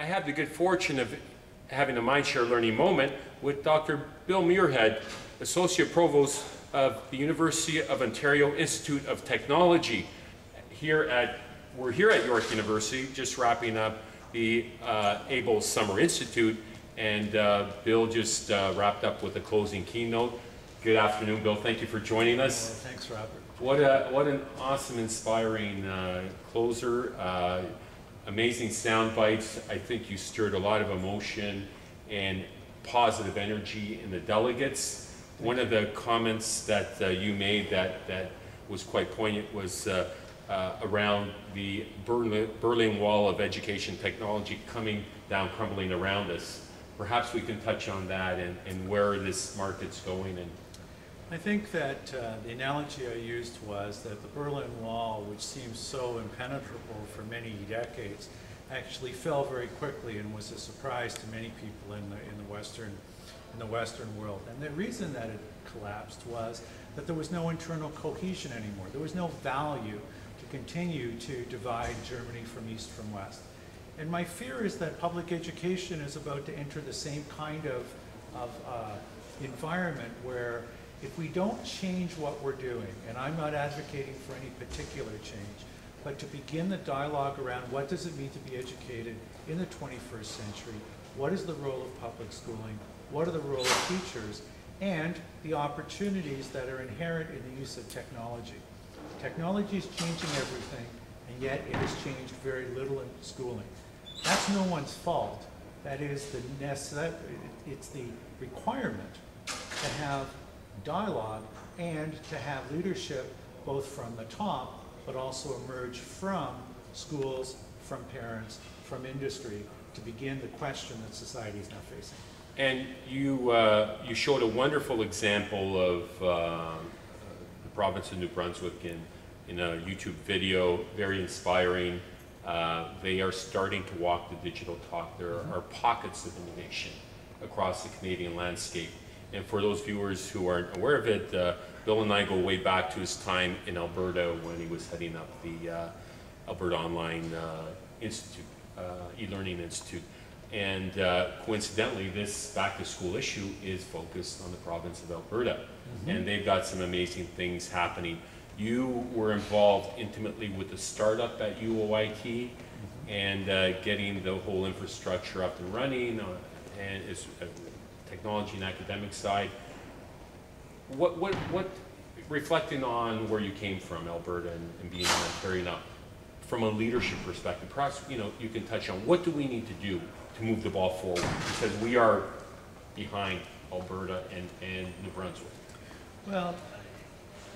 I had the good fortune of having a Mindshare Learning moment with Dr. Bill Muirhead, Associate Provost of the University of Ontario Institute of Technology. We're here at York University, just wrapping up the ABLE Summer Institute, and Bill just wrapped up with a closing keynote. Good afternoon, Bill. Thank you for joining us. Well, thanks, Robert. What an awesome, inspiring closer. Amazing sound bites. I think you stirred a lot of emotion and positive energy in the delegates. One of the comments that you made that was quite poignant was around the Berlin Wall of education technology coming down, crumbling around us. Perhaps we can touch on that and where this market's going. And I think that the analogy I used was that the Berlin Wall, which seemed so impenetrable for many decades, actually fell very quickly and was a surprise to many people in the Western world. And the reason that it collapsed was that there was no internal cohesion anymore. There was no value to continue to divide Germany from East from West. And my fear is that public education is about to enter the same kind of environment where if we don't change what we're doing, and I'm not advocating for any particular change, but to begin the dialogue around what does it mean to be educated in the 21st century, what is the role of public schooling, what are the role of teachers, and the opportunities that are inherent in the use of technology. Technology is changing everything, and yet it has changed very little in schooling. That's no one's fault. That is it's the requirement to have dialogue and to have leadership both from the top but also emerge from schools, from parents, from industry to begin the question that society is now facing. And you showed a wonderful example of the province of New Brunswick in a YouTube video, very inspiring. They are starting to walk the digital talk. There are pockets of innovation across the Canadian landscape. And for those viewers who aren't aware of it, Bill and I go way back to his time in Alberta when he was heading up the Alberta Online Institute, e-learning institute. And coincidentally, this back-to-school issue is focused on the province of Alberta. Mm-hmm. And they've got some amazing things happening. You were involved intimately with the startup at UOIT, mm-hmm. and getting the whole infrastructure up and running, and it's technology and academic side. What reflecting on where you came from, Alberta, and being in Ontario now, from a leadership perspective, perhaps you can touch on what do we need to do to move the ball forward, because we are behind Alberta and New Brunswick. Well,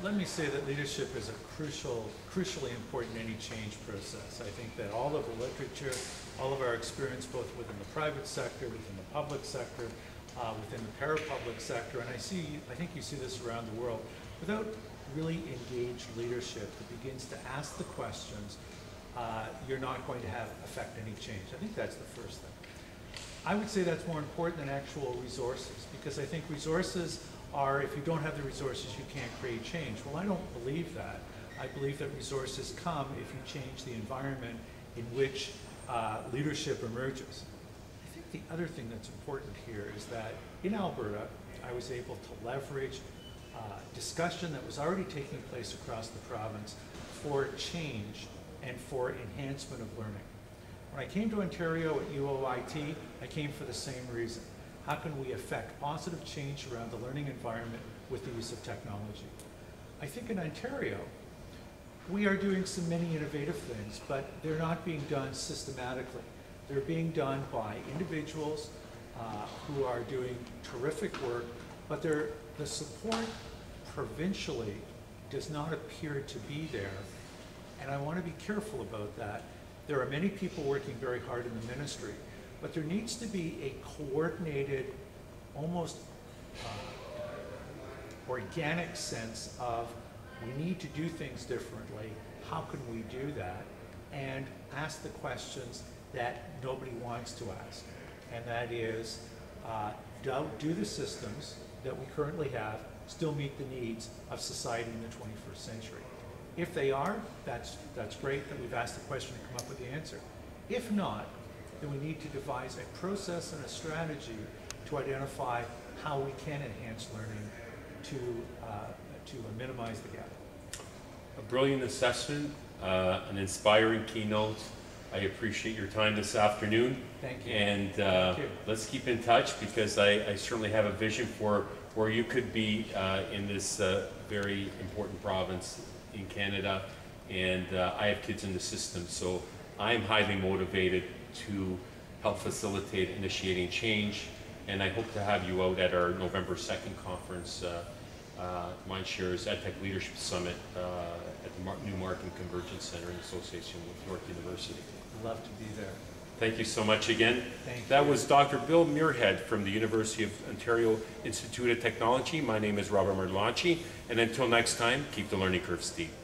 let me say that leadership is a crucially important in any change process. I think that all of the literature, all of our experience, both within the private sector, within the public sector, within the parapublic sector, and I think you see this around the world, without really engaged leadership that begins to ask the questions, you're not going to affect any change. I think that's the first thing. I would say that's more important than actual resources, because I think resources are, if you don't have the resources, you can't create change. Well, I don't believe that. I believe that resources come if you change the environment in which leadership emerges. The other thing that's important here is that in Alberta, I was able to leverage discussion that was already taking place across the province for change and for enhancement of learning. When I came to Ontario at UOIT, I came for the same reason. How can we affect positive change around the learning environment with the use of technology? I think in Ontario, we are doing so many innovative things, but they're not being done systematically. They're being done by individuals who are doing terrific work, but the support provincially does not appear to be there, and I want to be careful about that. There are many people working very hard in the ministry, but there needs to be a coordinated, almost organic sense of we need to do things differently, how can we do that, and ask the questions that nobody wants to ask, and that is, do the systems that we currently have still meet the needs of society in the 21st century? If they are, that's great that we've asked the question and come up with the answer. If not, then we need to devise a process and a strategy to identify how we can enhance learning to minimize the gap. A brilliant assessment, an inspiring keynote. I appreciate your time this afternoon. Thank you. And Thank you. Let's keep in touch, because I certainly have a vision for where you could be in this very important province in Canada. And I have kids in the system, so I'm highly motivated to help facilitate initiating change. And I hope to have you out at our November 2nd conference, MindShare's EdTech Leadership Summit at the Newmark and Convergence Centre in association with York University. I'd love to be there. Thank you so much again. That was Dr. Bill Muirhead from the University of Ontario Institute of Technology. My name is Robert Murlocci, and until next time, keep the learning curve steep.